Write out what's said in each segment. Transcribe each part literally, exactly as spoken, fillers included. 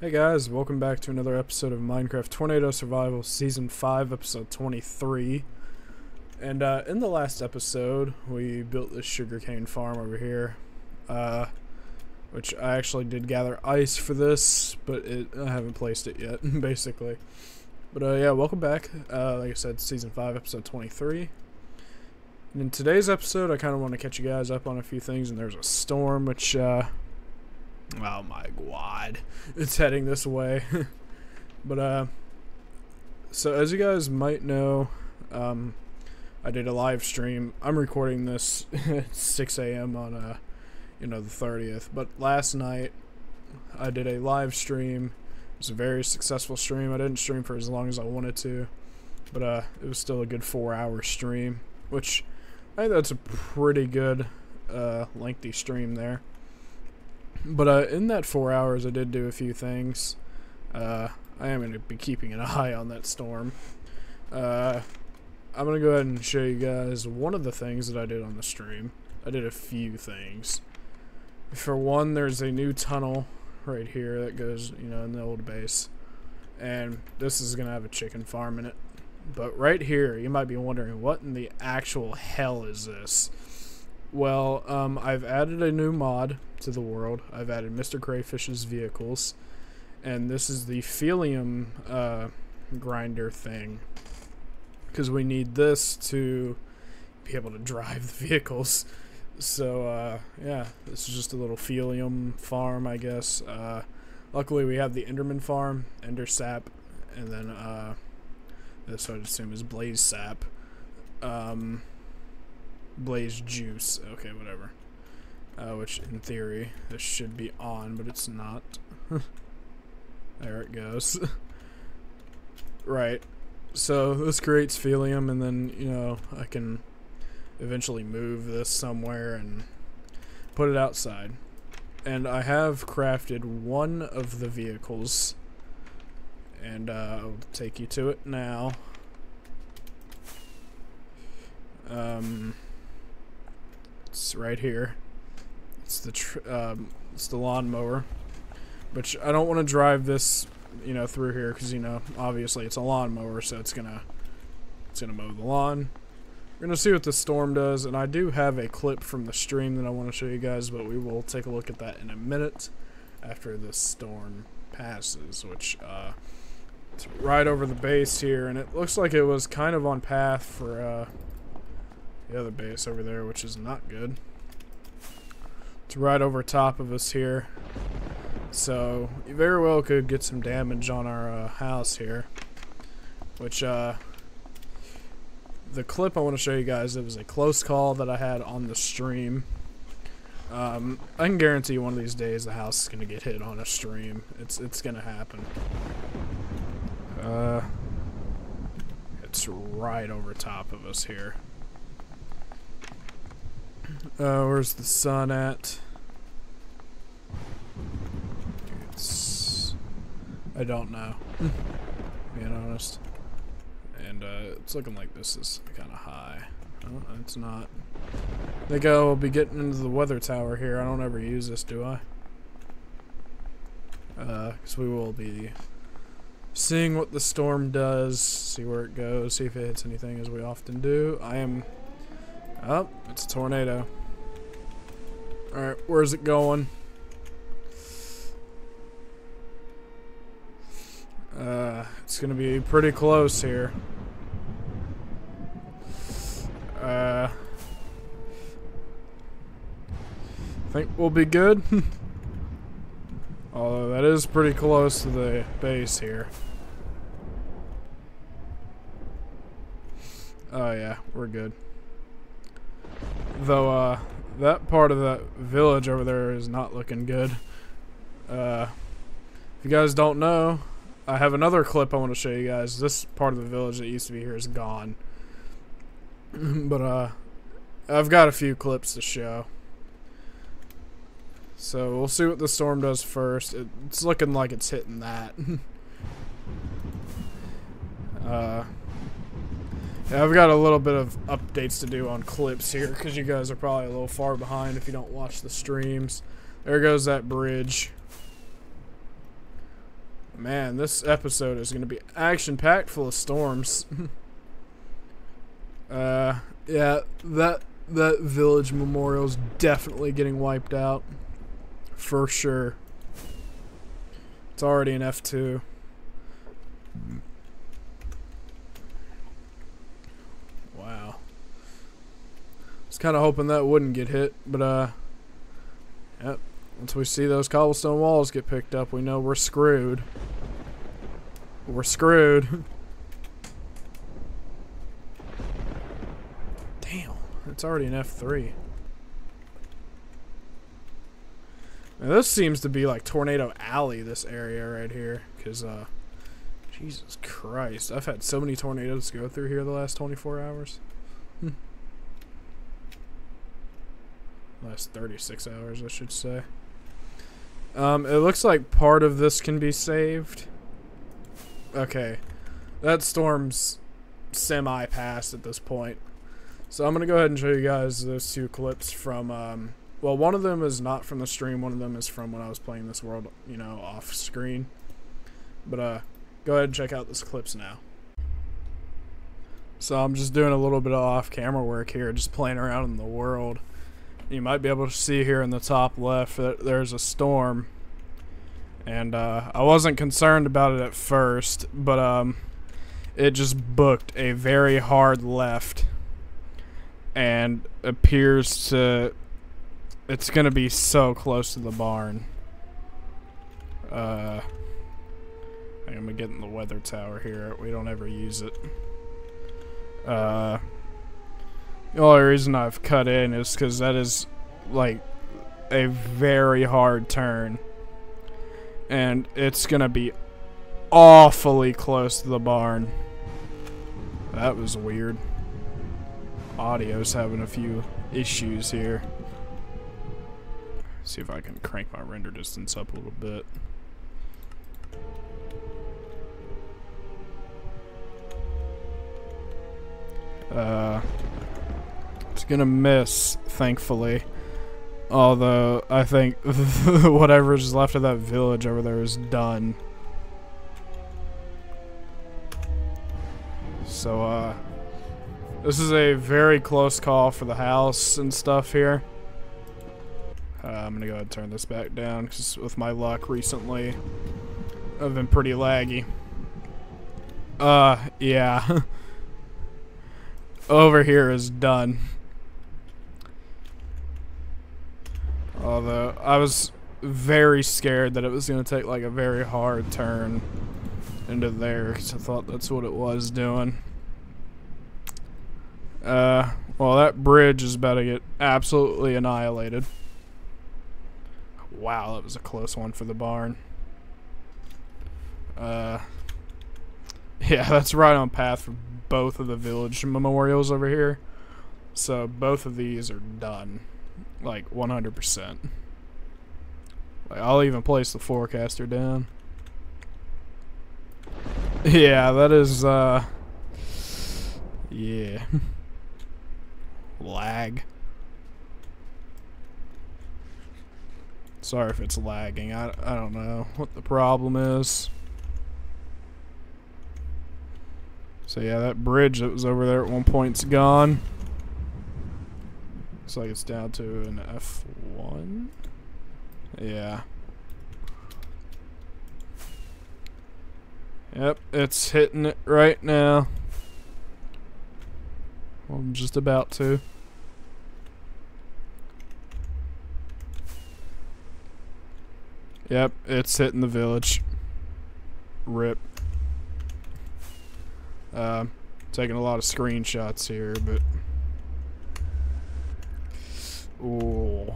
Hey guys, welcome back to another episode of Minecraft Tornado Survival Season five, Episode twenty-three. And uh, in the last episode, we built this sugarcane farm over here. Uh, which I actually did gather ice for this, but it, I haven't placed it yet, basically. But uh, yeah, welcome back. Uh, like I said, Season five, Episode twenty-three. And in today's episode, I kind of want to catch you guys up on a few things, and there's a storm, which... Uh, oh my god, it's heading this way. But uh so as you guys might know, um I did a live stream. I'm recording this at six A M on uh you know the thirtieth, but last night I did a live stream. It was a very successful stream. I didn't stream for as long as I wanted to, but uh it was still a good four hour stream, which I think that's a pretty good uh lengthy stream there. But uh, in that four hours, I did do a few things. Uh, I am going to be keeping an eye on that storm. Uh, I'm going to go ahead and show you guys one of the things that I did on the stream. I did a few things. For one, there's a new tunnel right here that goes, you know, in the old base. And this is going to have a chicken farm in it. But right here, you might be wondering, what in the actual hell is this? Well, um, I've added a new mod to the world. I've added Mister Crayfish's vehicles, and this is the Phelium uh, grinder thing, because we need this to be able to drive the vehicles. So uh, yeah, this is just a little Phelium farm, I guess. Uh, luckily we have the Enderman farm, Ender Sap, and then uh, this I'd assume is Blaze Sap. Um... Blaze juice, okay, whatever. Uh, which in theory this should be on, but it's not. There it goes. Right, so this creates Phelium, and then you know I can eventually move this somewhere and put it outside. And I have crafted one of the vehicles, and uh, I'll take you to it now. Um. It's right here. It's the tr um, it's the lawnmower, which I don't want to drive this, you know, through here, because you know obviously it's a lawnmower, so it's gonna it's gonna mow the lawn. We're gonna see what the storm does, and I do have a clip from the stream that I want to show you guys, but we will take a look at that in a minute after this storm passes, which uh, it's right over the base here, and it looks like it was kind of on path for uh. the other base over there, which is not good. It's right over top of us here, so you very well could get some damage on our uh, house here, which uh, the clip I want to show you guys, it was a close call that I had on the stream. um, I can guarantee you one of these days the house is gonna get hit on a stream. It's it's gonna happen. Uh, it's right over top of us here. Uh, where's the sun at? It's... I don't know, being honest. And uh, it's looking like this is kind of high. Oh, it's not. I think I'll be getting into the weather tower here. I don't ever use this, do I? Uh, because we will be seeing what the storm does, see where it goes, see if it hits anything, as we often do. I am... Oh, it's a tornado. Alright, where's it going? Uh, it's gonna be pretty close here. Uh, think we'll be good. Although that is pretty close to the base here. Oh yeah, we're good. Though, uh, that part of that village over there is not looking good. Uh, if you guys don't know, I have another clip I want to show you guys. This part of the village that used to be here is gone. But, uh, I've got a few clips to show. So, we'll see what the storm does first. It, it's looking like it's hitting that. uh... Yeah, I've got a little bit of updates to do on clips here, because you guys are probably a little far behind if you don't watch the streams. There goes that bridge. Man, this episode is going to be action-packed, full of storms. uh, yeah, that that village memorial is definitely getting wiped out, for sure. It's already an F two. Wow. I was kind of hoping that wouldn't get hit, but uh, yep. Once we see those cobblestone walls get picked up, we know we're screwed. We're screwed. Damn, it's already an F three. Now this seems to be like Tornado Alley, this area right here, because, uh, Jesus Christ, I've had so many tornadoes go through here the last twenty-four hours. Hm. Last thirty-six hours, I should say. Um, it looks like part of this can be saved. Okay. That storm's semi-passed at this point. So I'm going to go ahead and show you guys those two clips from... Um, well, one of them is not from the stream. One of them is from when I was playing this world, you know, off-screen. But uh, go ahead and check out those clips now. So I'm just doing a little bit of off-camera work here, just playing around in the world. You might be able to see here in the top left that there's a storm, and uh, I wasn't concerned about it at first, but um, it just booked a very hard left and appears to, it's gonna be so close to the barn. uh, I'm gonna get in the weather tower here, we don't ever use it. uh, The only reason I've cut in is because that is, like, a very hard turn. And it's going to be awfully close to the barn. That was weird. Audio's having a few issues here. See if I can crank my render distance up a little bit. Uh... Gonna miss, thankfully, although I think whatever's left of that village over there is done. So uh this is a very close call for the house and stuff here. uh, I'm gonna go ahead and turn this back down because with my luck recently I've been pretty laggy. Uh yeah. Over here is done. Although, I was very scared that it was going to take, like, a very hard turn into there, because I thought that's what it was doing. Uh, well, that bridge is about to get absolutely annihilated. Wow, that was a close one for the barn. Uh, yeah, that's right on path for both of the village memorials over here. So, both of these are done. Like one hundred percent. Like, I'll even place the forecaster down. Yeah, that is uh yeah. Lag. Sorry if it's lagging. I I don't know what the problem is. So yeah, that bridge that was over there at one point's gone. Looks like it's down to an F one. Yeah. Yep, it's hitting it right now. Well, I'm just about to. Yep, it's hitting the village. Rip. Uh, taking a lot of screenshots here, but... Ooh.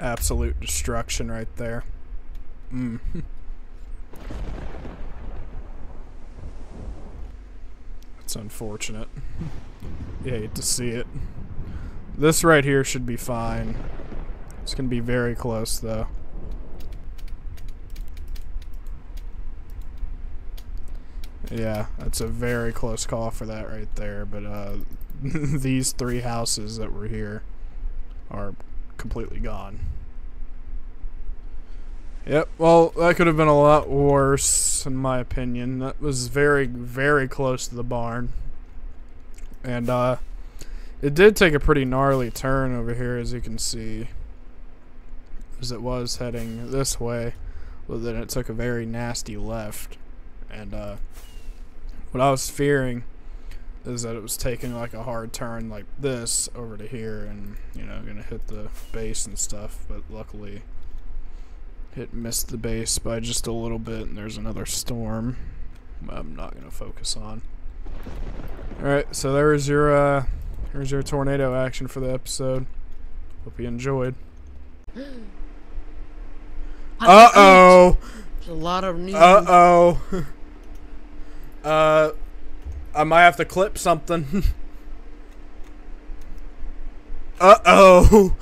Absolute destruction right there. Mm. That's unfortunate. You hate to see it. This right here should be fine. It's gonna be very close though. Yeah, that's a very close call for that right there, but uh, these three houses that were here are completely gone. Yep, well, that could have been a lot worse, in my opinion. That was very, very close to the barn. And, uh, it did take a pretty gnarly turn over here, as you can see. Because it was heading this way, but then it took a very nasty left. And, uh, what I was fearing is that it was taking, like, a hard turn like this over to here and, you know, gonna hit the base and stuff, but luckily it missed the base by just a little bit, and there's another storm I'm not gonna focus on. Alright, so there's your, uh, here's your tornado action for the episode. Hope you enjoyed. Uh-oh! There's a lot of news. Uh-oh! Uh, I might have to clip something. Uh-oh!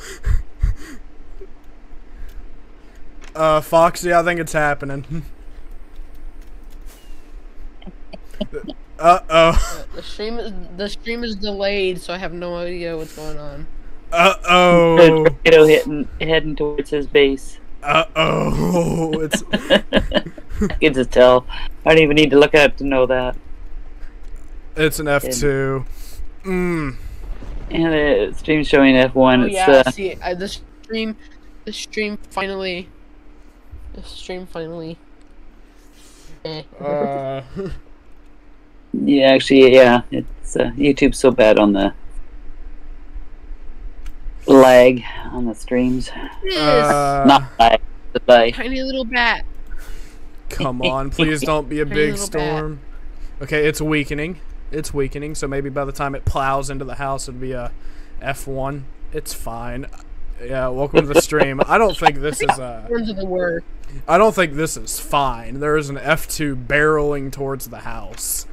Uh, Foxy, I think it's happening. Uh-oh. The stream is, the stream is delayed, so I have no idea what's going on. Uh-oh. The tornado hitting, heading towards his base. Uh-oh. It's... I can just tell. I don't even need to look it up to know that. It's an F two. Mm. And the stream's showing F one. Oh, yeah, it's, uh... see, I, the stream... The stream finally... The stream finally... uh... Yeah, actually, yeah. It's uh, YouTube's so bad on the... lag on the streams. Uh... Not lag, but lag. Tiny little bat. Come on, please don't be a big storm. Bat. Okay, it's weakening. It's weakening, so maybe by the time it plows into the house, it'll be a F one. It's fine. Yeah, welcome to the stream. I don't think this is a... I don't think this is fine. There is an F two barreling towards the house.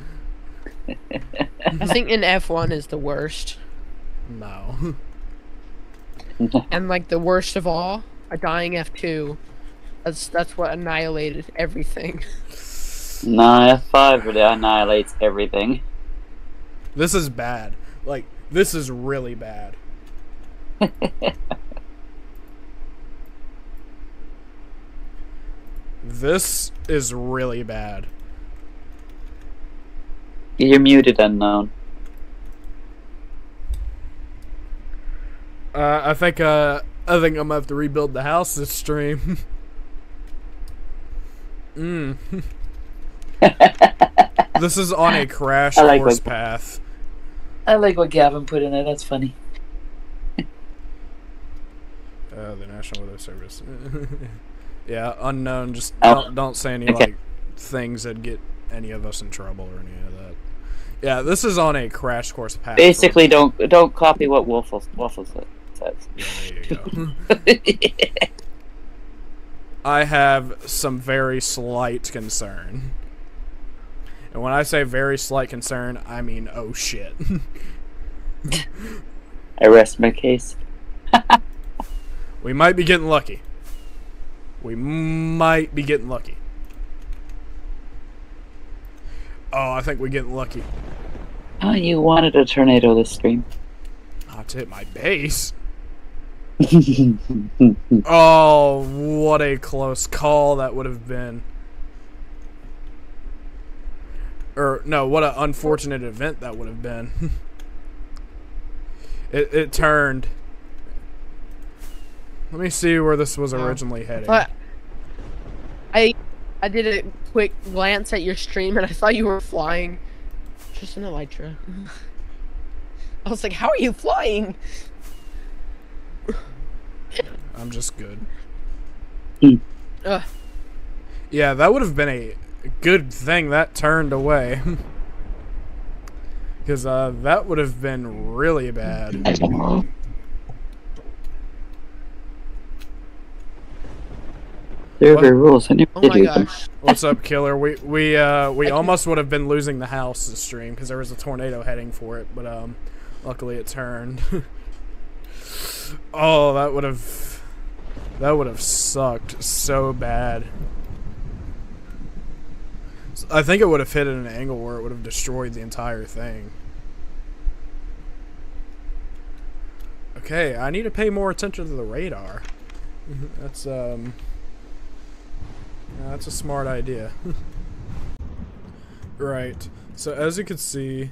I think an F one is the worst. No. And, like, the worst of all, a dying F two. That's, that's what annihilated everything. Nah, F five really annihilates everything. This is bad. Like, this is really bad. This is really bad. You're muted, unknown. Uh, I think, uh, I think I'm gonna have to rebuild the house this stream. Mm. This is on a crash I like course what, path. I like what Gavin put in there. That's funny. Uh, the National Weather Service. Yeah, unknown. Just don't, don't say any, okay, like, things that get any of us in trouble or any of that. Yeah, this is on a crash course path. Basically, don't don't copy what Waffles Waffles says. Yeah, there you go. Yeah. I have some very slight concern, and when I say very slight concern, I mean oh shit. I rest my case. We might be getting lucky. We might be getting lucky. Oh, I think we're getting lucky. Oh, you wanted a tornado this stream. Not to hit my base. Oh, what a close call that would have been. Or, no, what an unfortunate event that would have been. it, it turned... Let me see where this was originally headed. Uh, I I did a quick glance at your stream and I thought you were flying. Just an elytra. I was like, how are you flying? I'm just good. Uh. Yeah, that would have been a good thing that turned away. Because uh, that would have been really bad. Server rules. I never oh did my What's up, Killer? We we uh we almost would have been losing the house this stream because there was a tornado heading for it, but um, luckily it turned. Oh, that would have that would have sucked so bad. I think it would have hit at an angle where it would have destroyed the entire thing. Okay, I need to pay more attention to the radar. That's um. Yeah, that's a smart idea. Right. So as you can see,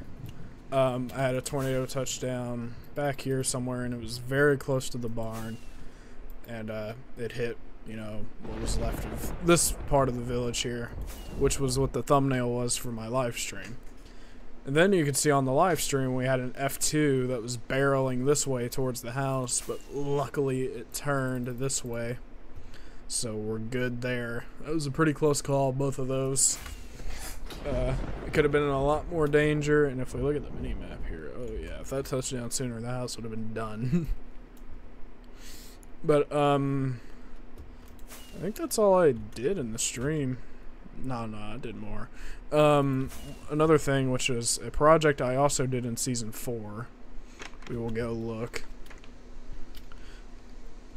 um, I had a tornado touchdown back here somewhere, and it was very close to the barn, and uh, it hit, you know, what was left of this part of the village here, which was what the thumbnail was for my live stream. And then you can see on the live stream we had an F two that was barreling this way towards the house, but luckily it turned this way, so we're good there. That was a pretty close call, both of those. Uh, it could have been in a lot more danger, and if we look at the mini map here, oh yeah, if that touched down sooner, the house would have been done. But um, I think that's all I did in the stream. No, no, I did more. Um, another thing, which is a project I also did in season four. We will go look.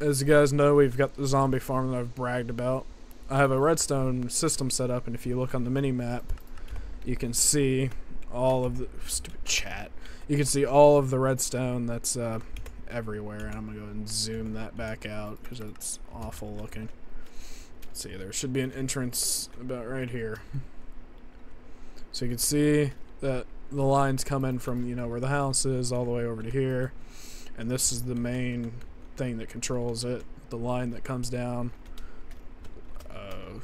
As you guys know, we've got the zombie farm that I've bragged about. I have a redstone system set up, and if you look on the mini map, you can see all of the stupid chat. You can see all of the redstone that's uh, everywhere. And I'm gonna go ahead and zoom that back out because it's awful looking. See, there should be an entrance about right here. So you can see that the lines come in from, you know, where the house is all the way over to here, and this is the main thing that controls it. The line that comes down, uh,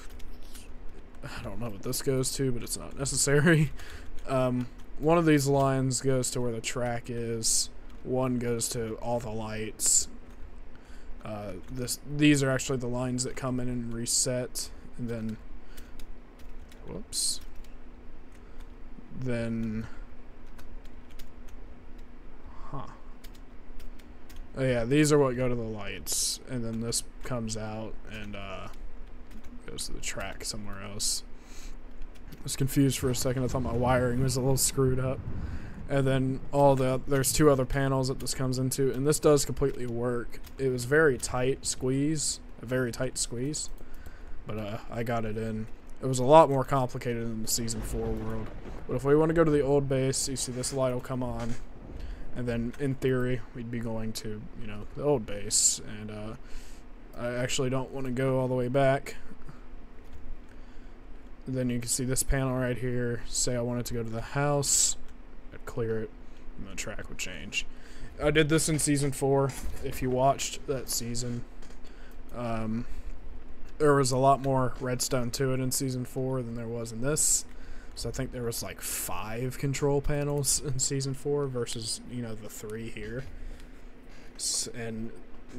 I don't know what this goes to, but it's not necessary. Um, one of these lines goes to where the track is, one goes to all the lights. Uh, this, these are actually the lines that come in and reset, and then, whoops, then, huh, oh yeah, these are what go to the lights, and then this comes out and uh, goes to the track somewhere else. I was confused for a second, I thought my wiring was a little screwed up. And then all the, there's two other panels that this comes into, and this does completely work. It was very tight squeeze, a very tight squeeze, but uh, I got it in. It was a lot more complicated than the season four world. But if we want to go to the old base, you see this light will come on, and then in theory we'd be going to, you know, the old base. And uh, I actually don't want to go all the way back. And then you can see this panel right here. Say I wanted to go to the house. I'd clear it, and the track would change. I did this in season four. If you watched that season, um, there was a lot more redstone to it in season four than there was in this. So I think there was like five control panels in season four versus, you know, the three here. And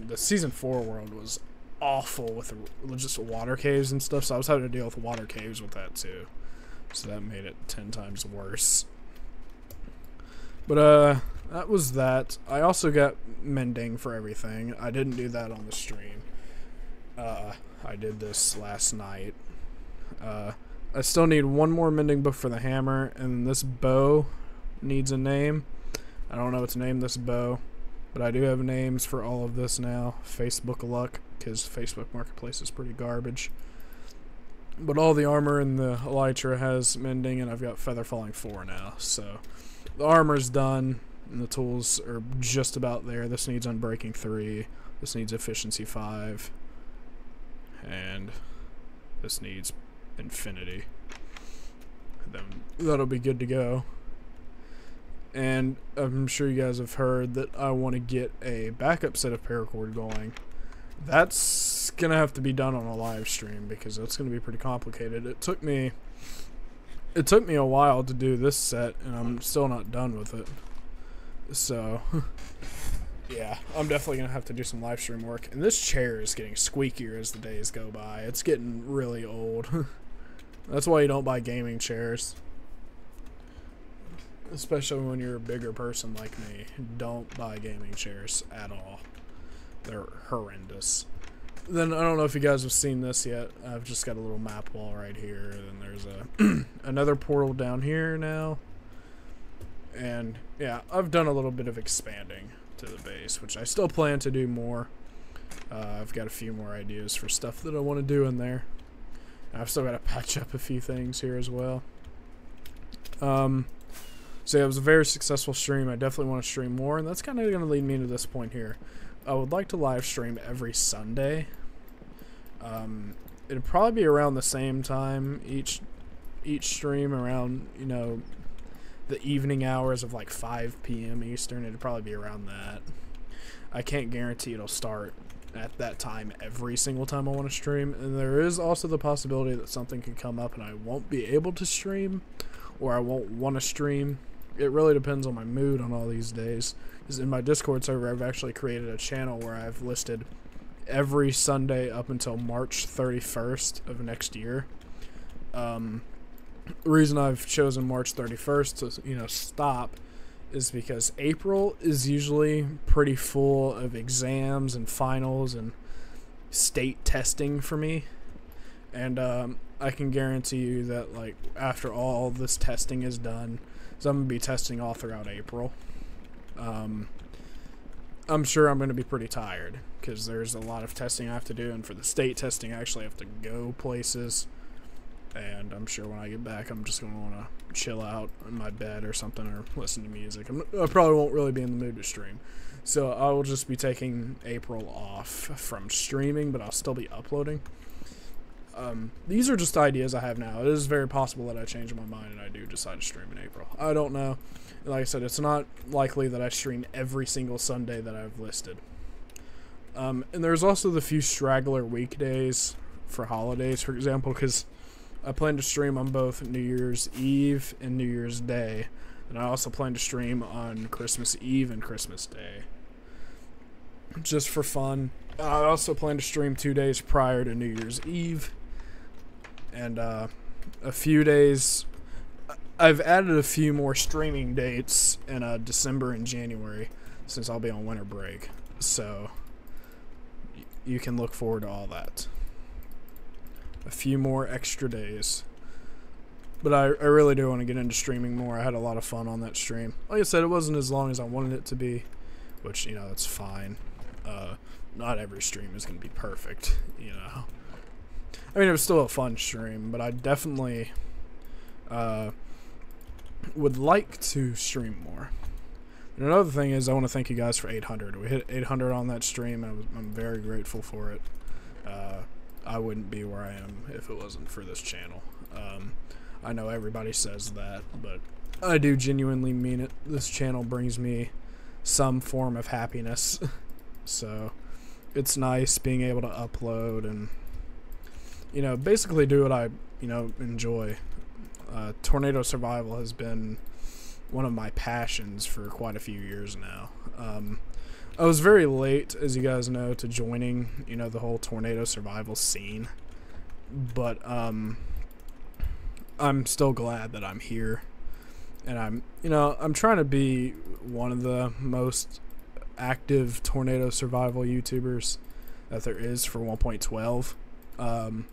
the season four world was awful with just water caves and stuff. So I was having to deal with water caves with that too. So that made it ten times worse. But uh, that was that. I also got mending for everything. I didn't do that on the stream. Uh, I did this last night. Uh, I still need one more mending book for the hammer, and this bow needs a name. I don't know what to name this bow, but I do have names for all of this now. Facebook luck, because Facebook Marketplace is pretty garbage. But all the armor in the elytra has mending, and I've got feather falling four now, so... The armor's done, and the tools are just about there. This needs unbreaking three, this needs efficiency five, and this needs infinity. Then that'll be good to go. And I'm sure you guys have heard that I want to get a backup set of paracord going. That's gonna have to be done on a live stream because that's gonna be pretty complicated. It took me It took me a while to do this set, and I'm still not done with it. So, yeah, I'm definitely going to have to do some live stream work. And this chair is getting squeakier as the days go by. It's getting really old. That's why you don't buy gaming chairs. Especially when you're a bigger person like me. Don't buy gaming chairs at all. They're horrendous. Then I don't know if you guys have seen this yet. I've just got a little map wall right here, and there's a another portal down here now. And yeah, I've done a little bit of expanding to the base, which I still plan to do more. Uh, I've got a few more ideas for stuff that I want to do in there. And I've still got to patch up a few things here as well. Um, so yeah, it was a very successful stream. I definitely want to stream more, and that's kind of going to lead me to this point here. I would like to live stream every Sunday. Um, it'd probably be around the same time each each stream, around, you know, the evening hours of like five P M Eastern. It'd probably be around that. I can't guarantee it'll start at that time every single time I want to stream, and there is also the possibility that something could come up and I won't be able to stream, or I won't want to stream. It really depends on my mood on all these days, because in my Discord server I've actually created a channel where I've listed every Sunday up until March thirty-first of next year. Um, the reason I've chosen March thirty-first to, you know, stop is because April is usually pretty full of exams and finals and state testing for me, and um, I can guarantee you that, like, after all this testing is done, so I'm gonna be testing all throughout April. Um, I'm sure I'm gonna be pretty tired because there's a lot of testing I have to do, and for the state testing, I actually have to go places. And I'm sure when I get back, I'm just going to want to chill out in my bed or something, or listen to music. I'm, I probably won't really be in the mood to stream. So I will just be taking April off from streaming, but I'll still be uploading. Um, these are just ideas I have now. It is very possible that I change my mind and I do decide to stream in April. I don't know. Like I said, it's not likely that I stream every single Sunday that I've listed. Um, and there's also the few straggler weekdays for holidays, for example, because I plan to stream on both New Year's Eve and New Year's Day, and I also plan to stream on Christmas Eve and Christmas Day, just for fun. I also plan to stream two days prior to New Year's Eve, and uh, a few days. I've added a few more streaming dates in uh, December and January, since I'll be on winter break, so you can look forward to all that. A few more extra days. But I, I really do want to get into streaming more. I had a lot of fun on that stream. Like I said, it wasn't as long as I wanted it to be, which, you know, that's fine. Uh, not every stream is going to be perfect, you know. I mean, it was still a fun stream, but I definitely uh, would like to stream more. And another thing is, I want to thank you guys for eight hundred. We hit eight hundred on that stream, and I'm very grateful for it. Uh, I wouldn't be where I am if it wasn't for this channel. Um, I know everybody says that, but I do genuinely mean it. This channel brings me some form of happiness. So it's nice being able to upload and, you know, basically do what I, you know, enjoy. Uh, Tornado Survival has been one of my passions for quite a few years now. Um, I was very late, as you guys know, to joining, you know, the whole Tornado Survival scene, but um, I'm still glad that I'm here, and I'm, you know, I'm trying to be one of the most active Tornado Survival YouTubers that there is for one point twelve. Um,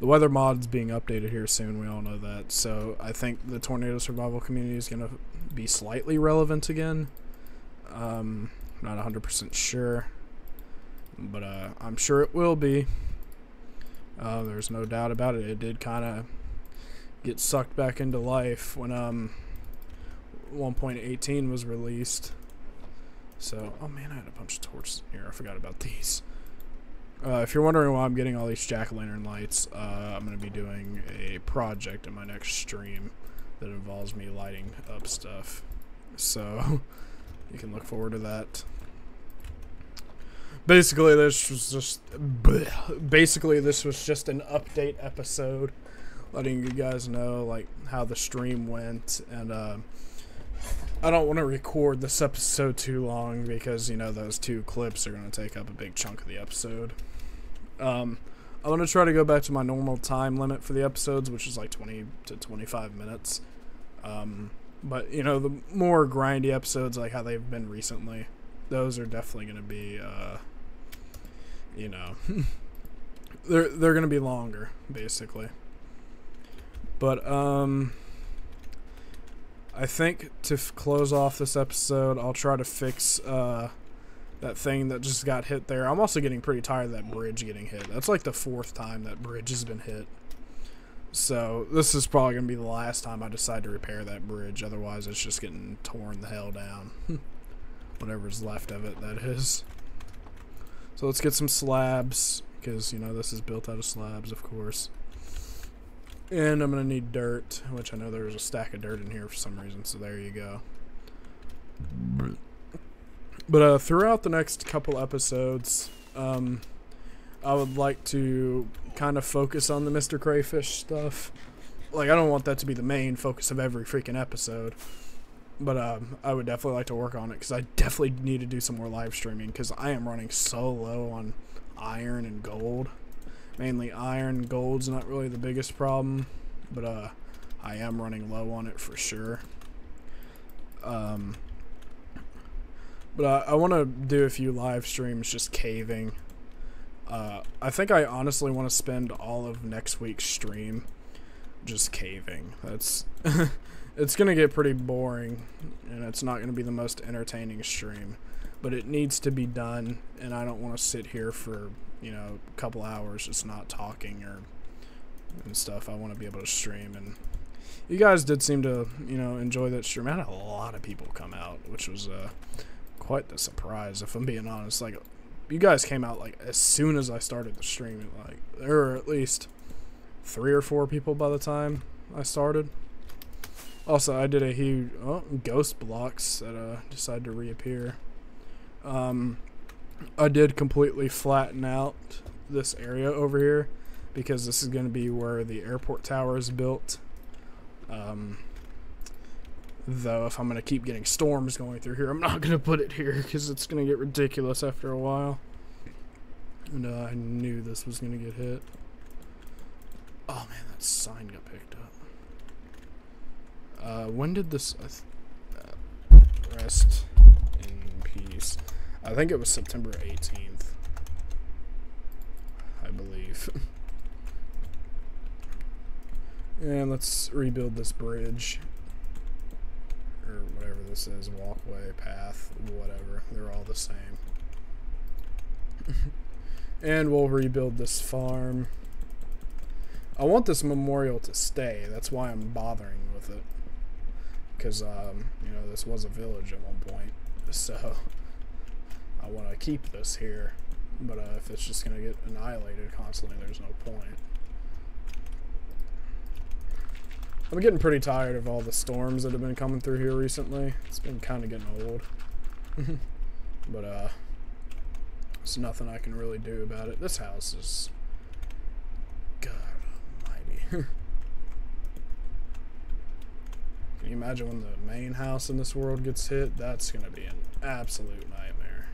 the weather mod's being updated here soon, we all know that, so I think the Tornado Survival community is going to be slightly relevant again. Um... Not one hundred percent sure, but uh, I'm sure it will be. Uh, there's no doubt about it. It did kind of get sucked back into life when um, one point eighteen was released. So, oh man, I had a bunch of torches in here. I forgot about these. Uh, if you're wondering why I'm getting all these jack-o'-lantern lights, uh, I'm going to be doing a project in my next stream that involves me lighting up stuff. So you can look forward to that. Basically, this was just basically this was just an update episode, letting you guys know like how the stream went. And uh, I don't want to record this episode too long because, you know, those two clips are going to take up a big chunk of the episode. Um, I'm going to try to go back to my normal time limit for the episodes, which is like twenty to twenty-five minutes. Um, But, you know, the more grindy episodes, like how they've been recently, those are definitely going to be, uh, you know, they're, they're going to be longer, basically. But, um, I think to f close off this episode, I'll try to fix, uh, that thing that just got hit there. I'm also getting pretty tired of that bridge getting hit. That's like the fourth time that bridge has been hit. So this is probably going to be the last time I decide to repair that bridge. Otherwise, it's just getting torn the hell down. Whatever's left of it, that is. So let's get some slabs. because, you know, this is built out of slabs, of course. And I'm going to need dirt, which I know there's a stack of dirt in here for some reason, so there you go. But uh, throughout the next couple episodes, um, I would like to kind of focus on the Mister Crayfish stuff. Like, I don't want that to be the main focus of every freaking episode. But um, I would definitely like to work on it, because I definitely need to do some more live streaming, because I am running so low on iron and gold. Mainly iron. Gold's not really the biggest problem, but uh, I am running low on it for sure. Um, but uh, I want to do a few live streams just caving. Uh, I think I honestly want to spend all of next week's stream just caving. That's it's gonna get pretty boring, and it's not gonna be the most entertaining stream, but it needs to be done, and I don't want to sit here for, you know, a couple hours just not talking or and stuff. I want to be able to stream, and you guys did seem to, you know, enjoy that stream. I had a lot of people come out, which was uh, quite the surprise, if I'm being honest. Like, you guys came out like as soon as I started the stream. Like, there were at least three or four people by the time I started. Also, I did a huge oh, ghost blocks that uh, decided to reappear. Um, I did completely flatten out this area over here, because this is going to be where the airport tower is built. Um, though, if I'm going to keep getting storms going through here, I'm not going to put it here, because it's going to get ridiculous after a while. And uh, I knew this was going to get hit. Oh man, that sign got picked up. Uh, when did this... Uh, uh, rest in peace. I think it was September eighteenth. I believe. And let's rebuild this bridge. Or whatever this is. Walkway, path, whatever. They're all the same. And we'll rebuild this farm. I want this memorial to stay. That's why I'm bothering with it. Because, um, you know, this was a village at one point. So, I want to keep this here. But uh, if it's just going to get annihilated constantly, there's no point. I'm getting pretty tired of all the storms that have been coming through here recently. It's been kind of getting old. But, uh, there's nothing I can really do about it. This house is... God. Can you imagine when the main house in this world gets hit? That's going to be an absolute nightmare.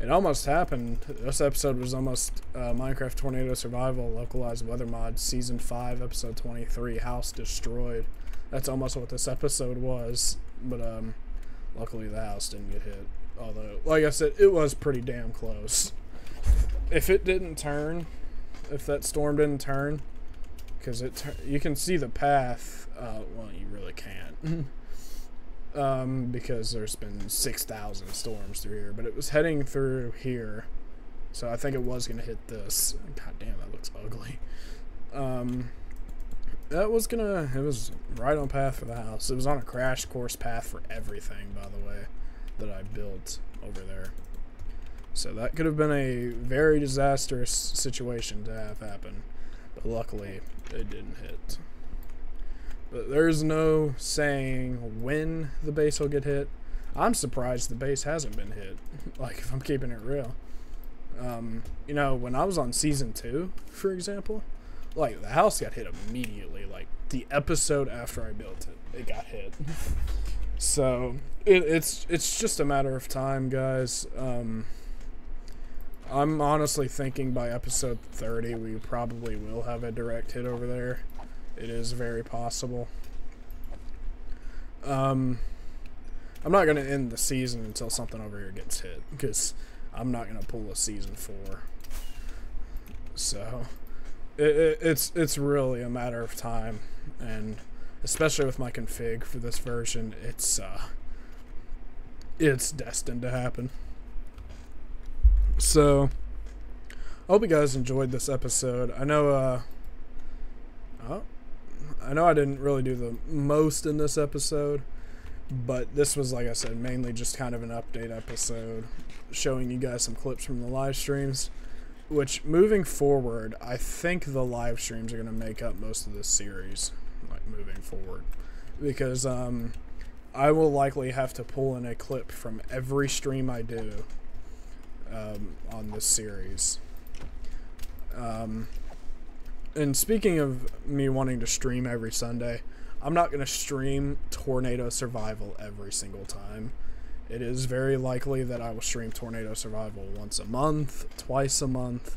It almost happened. This episode was almost uh, Minecraft Tornado Survival Localized Weather Mod Season five Episode twenty-three, House Destroyed. That's almost what this episode was. But um, luckily the house didn't get hit. Although, like I said, it was pretty damn close. If it didn't turn, if that storm didn't turn, because it, you can see the path. Uh, well, you really can't, um, because there's been six thousand storms through here. But it was heading through here, so I think it was gonna hit this. God damn, that looks ugly. Um, that was gonna. It was right on path for the house. It was on a crash course path for everything, by the way, that I built over there. So that could have been a very disastrous situation to have happen. But luckily, it didn't hit. But there's no saying when the base will get hit. I'm surprised the base hasn't been hit. Like, if I'm keeping it real. Um, you know, when I was on Season two, for example, like, the house got hit immediately. Like, the episode after I built it, it got hit. So, it, it's, it's just a matter of time, guys. Um... I'm honestly thinking by episode thirty we probably will have a direct hit over there. It is very possible. Um, I'm not going to end the season until something over here gets hit, because I'm not going to pull a season four. So, it, it, it's, it's really a matter of time, and especially with my config for this version, it's, uh, it's destined to happen. So, I hope you guys enjoyed this episode. I know, uh, oh, I know I didn't really do the most in this episode, but this was, like I said, mainly just kind of an update episode, showing you guys some clips from the live streams. Which, moving forward, I think the live streams are going to make up most of this series, like, moving forward. Because, um, I will likely have to pull in a clip from every stream I do, um, on this series. Um, and speaking of me wanting to stream every Sunday, I'm not going to stream Tornado Survival every single time. It is very likely that I will stream Tornado Survival once a month, twice a month.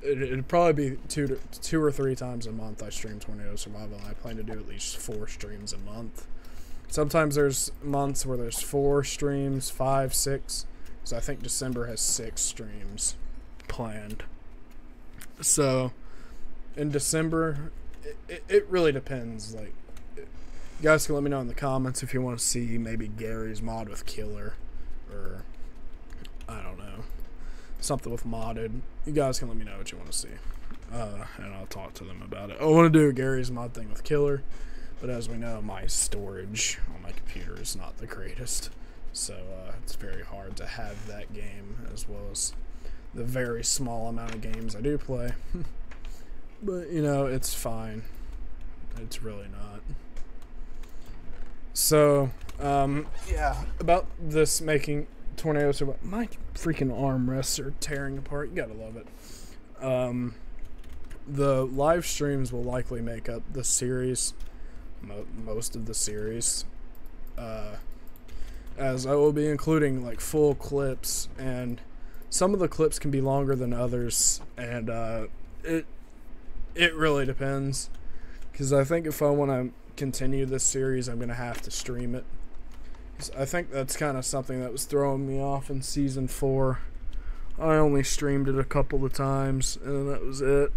It, it'd probably be two, to, two or three times a month I stream Tornado Survival, and I plan to do at least four streams a month. Sometimes there's months where there's four streams, five, six, because I think December has six streams planned. So, in December, it, it, it really depends, like, you guys can let me know in the comments if you want to see maybe Gary's mod with Killer, or I don't know, something with modded. You guys can let me know what you want to see, uh, and I'll talk to them about it. I want to do a Gary's mod thing with Killer, but as we know, my storage on my computer is not the greatest, so uh, it's very hard to have that game as well as the very small amount of games I do play. But you know, it's fine. It's really not. So, um, yeah, about this making Tornado Survival. My freaking armrests are tearing apart. You gotta love it. Um, the live streams will likely make up the series, mo most of the series, uh, as I will be including, like, full clips, and some of the clips can be longer than others, and, uh, it, it really depends, because I think if I want to continue this series, I'm going to have to stream it. I think that's kind of something that was throwing me off in season four. I only streamed it a couple of times, and that was it.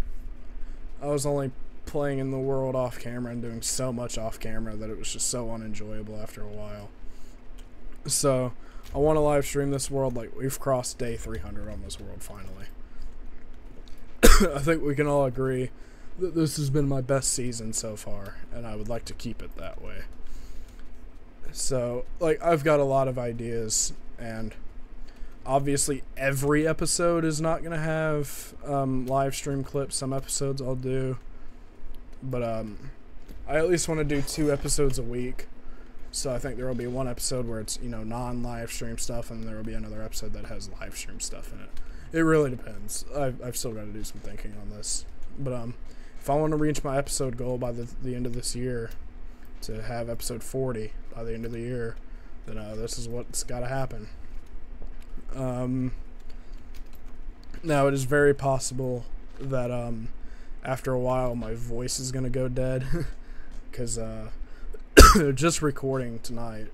I was only playing in the world off camera and doing so much off camera that it was just so unenjoyable after a while. So, I want to live stream this world. Like, we've crossed day three hundred on this world finally. I think we can all agree that this has been my best season so far, and I would like to keep it that way. So, like, I've got a lot of ideas, and obviously every episode is not going to have um, live stream clips. Some episodes I'll do, but um, I at least want to do two episodes a week. So I think there will be one episode where it's, you know, non-live stream stuff, and there will be another episode that has live stream stuff in it. It really depends. I've, I've still got to do some thinking on this, but um, if I want to reach my episode goal by the, the end of this year, to have episode forty by the end of the year, then uh, this is what's got to happen. Um, now, it is very possible that um, after a while my voice is going to go dead, because uh, just recording tonight,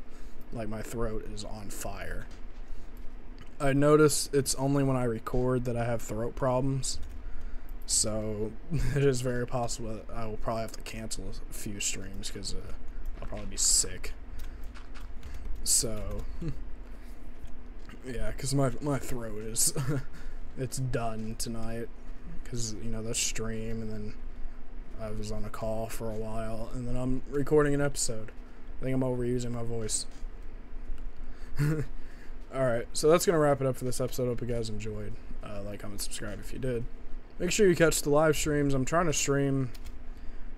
like, my throat is on fire. I notice it's only when I record that I have throat problems. So, it is very possible that I will probably have to cancel a few streams, because uh, I'll probably be sick. So, yeah, because my, my throat is, it's done tonight. Because, you know, the stream, and then I was on a call for a while, and then I'm recording an episode. I think I'm overusing my voice. Alright, so that's going to wrap it up for this episode. Hope you guys enjoyed. Uh, like, comment, subscribe if you did. Make sure you catch the live streams. I'm trying to stream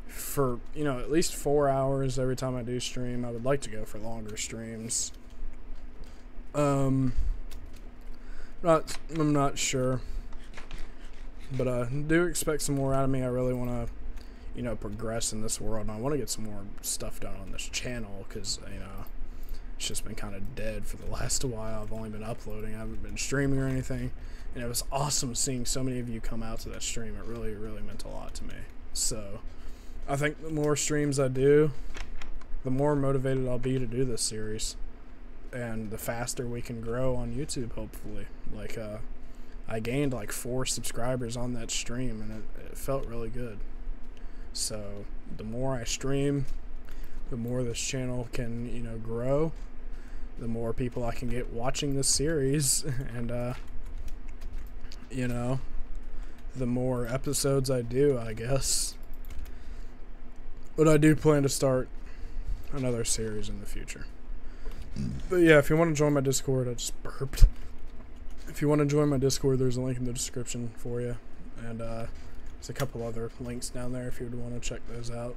for, you know, at least four hours every time I do stream. I would like to go for longer streams. Um, not, I'm not sure. But I uh, do expect some more out of me. I really want to, you know, progress in this world. And I want to get some more stuff done on this channel, because, you know, it's just been kind of dead for the last while. I've only been uploading. I haven't been streaming or anything. And it was awesome seeing so many of you come out to that stream. It really, really meant a lot to me. So, I think the more streams I do, the more motivated I'll be to do this series. And the faster we can grow on YouTube, hopefully. Like, uh, I gained like four subscribers on that stream, and it, it felt really good. So, the more I stream, the more this channel can, you know, grow. The more people I can get watching this series, and uh, you know, the more episodes I do, I guess. But I do plan to start another series in the future. But yeah, if you want to join my Discord, I just burped. If you want to join my Discord, there's a link in the description for you, and uh, there's a couple other links down there if you would want to check those out.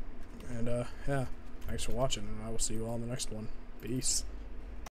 And uh, yeah, thanks for watching, and I will see you all in the next one. Peace.